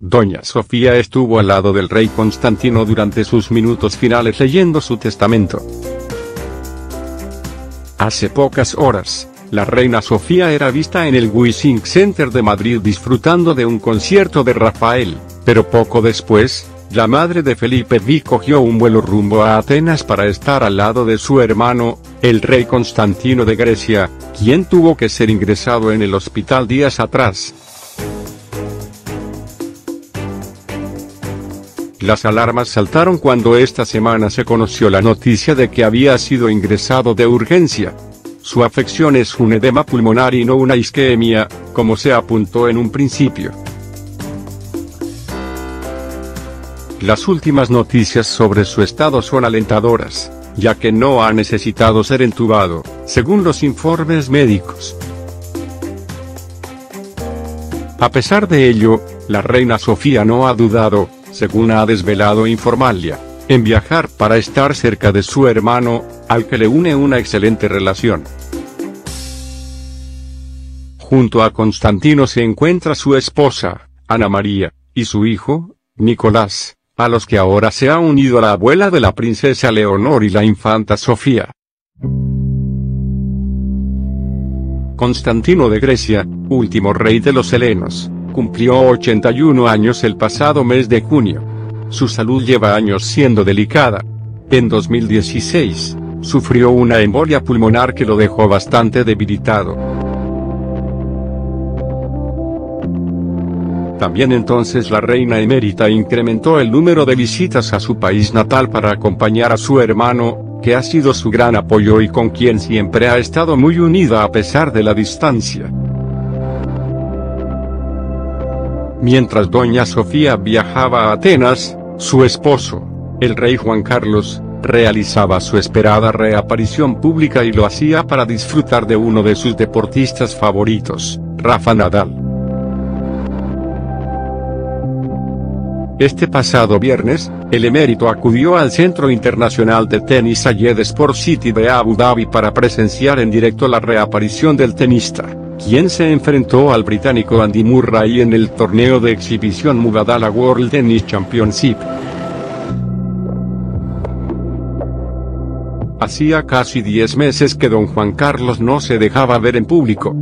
Doña Sofía estuvo al lado del rey Constantino durante sus minutos finales leyendo su testamento. Hace pocas horas, la reina Sofía era vista en el Wishing Center de Madrid disfrutando de un concierto de Rafael, pero poco después, la madre de Felipe VI cogió un vuelo rumbo a Atenas para estar al lado de su hermano, el rey Constantino de Grecia, quien tuvo que ser ingresado en el hospital días atrás. Las alarmas saltaron cuando esta semana se conoció la noticia de que había sido ingresado de urgencia. Su afección es un edema pulmonar y no una isquemia, como se apuntó en un principio. Las últimas noticias sobre su estado son alentadoras, ya que no ha necesitado ser entubado, según los informes médicos. A pesar de ello, la reina Sofía no ha dudado, según ha desvelado Informalia, en viajar para estar cerca de su hermano, al que le une una excelente relación. Junto a Constantino se encuentra su esposa, Ana María, y su hijo, Nicolás, a los que ahora se ha unido la abuela de la princesa Leonor y la infanta Sofía. Constantino de Grecia, último rey de los helenos, cumplió 81 años el pasado mes de junio. Su salud lleva años siendo delicada. En 2016, sufrió una embolia pulmonar que lo dejó bastante debilitado. También entonces la reina emérita incrementó el número de visitas a su país natal para acompañar a su hermano, que ha sido su gran apoyo y con quien siempre ha estado muy unida a pesar de la distancia. Mientras Doña Sofía viajaba a Atenas, su esposo, el rey Juan Carlos, realizaba su esperada reaparición pública y lo hacía para disfrutar de uno de sus deportistas favoritos, Rafa Nadal. Este pasado viernes, el emérito acudió al Centro Internacional de Tenis Zayed Sport City de Abu Dhabi para presenciar en directo la reaparición del tenista, quien se enfrentó al británico Andy Murray en el torneo de exhibición Mubadala World Tennis Championship. Hacía casi 10 meses que don Juan Carlos no se dejaba ver en público.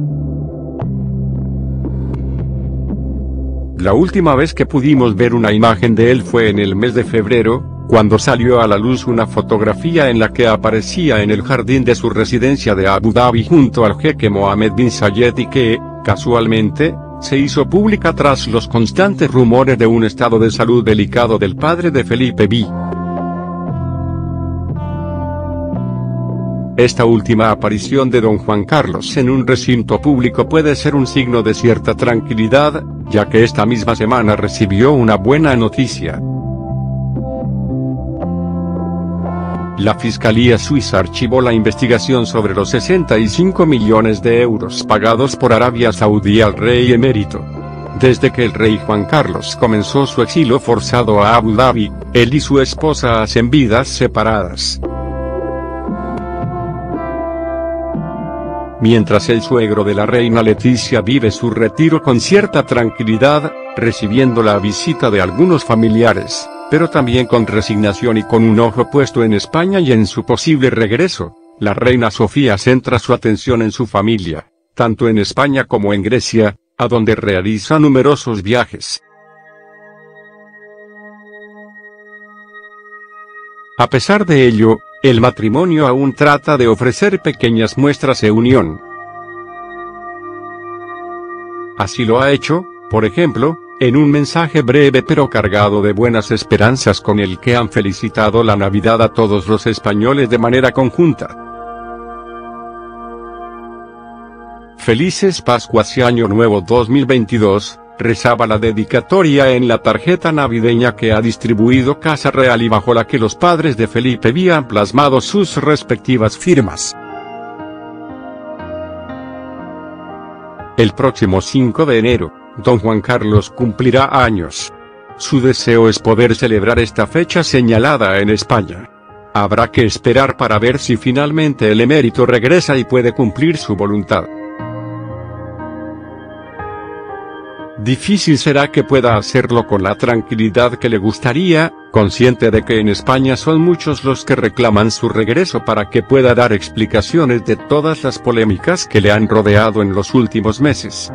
La última vez que pudimos ver una imagen de él fue en el mes de febrero, cuando salió a la luz una fotografía en la que aparecía en el jardín de su residencia de Abu Dhabi junto al jeque Mohamed bin Zayed y que, casualmente, se hizo pública tras los constantes rumores de un estado de salud delicado del padre de Felipe VI. Esta última aparición de don Juan Carlos en un recinto público puede ser un signo de cierta tranquilidad, ya que esta misma semana recibió una buena noticia. La Fiscalía Suiza archivó la investigación sobre los 65 millones de euros pagados por Arabia Saudí al rey emérito. Desde que el rey Juan Carlos comenzó su exilio forzado a Abu Dhabi, él y su esposa hacen vidas separadas. Mientras el suegro de la reina Letizia vive su retiro con cierta tranquilidad, recibiendo la visita de algunos familiares, pero también con resignación y con un ojo puesto en España y en su posible regreso, la reina Sofía centra su atención en su familia, tanto en España como en Grecia, a donde realiza numerosos viajes. A pesar de ello, el matrimonio aún trata de ofrecer pequeñas muestras de unión. Así lo ha hecho, por ejemplo, en un mensaje breve pero cargado de buenas esperanzas con el que han felicitado la Navidad a todos los españoles de manera conjunta. Felices Pascuas y Año Nuevo 2022, rezaba la dedicatoria en la tarjeta navideña que ha distribuido Casa Real y bajo la que los padres de Felipe VI han plasmado sus respectivas firmas. El próximo 5 de enero. Don Juan Carlos cumplirá años. Su deseo es poder celebrar esta fecha señalada en España. Habrá que esperar para ver si finalmente el emérito regresa y puede cumplir su voluntad. difícil será que pueda hacerlo con la tranquilidad que le gustaría, consciente de que en España son muchos los que reclaman su regreso para que pueda dar explicaciones de todas las polémicas que le han rodeado en los últimos meses.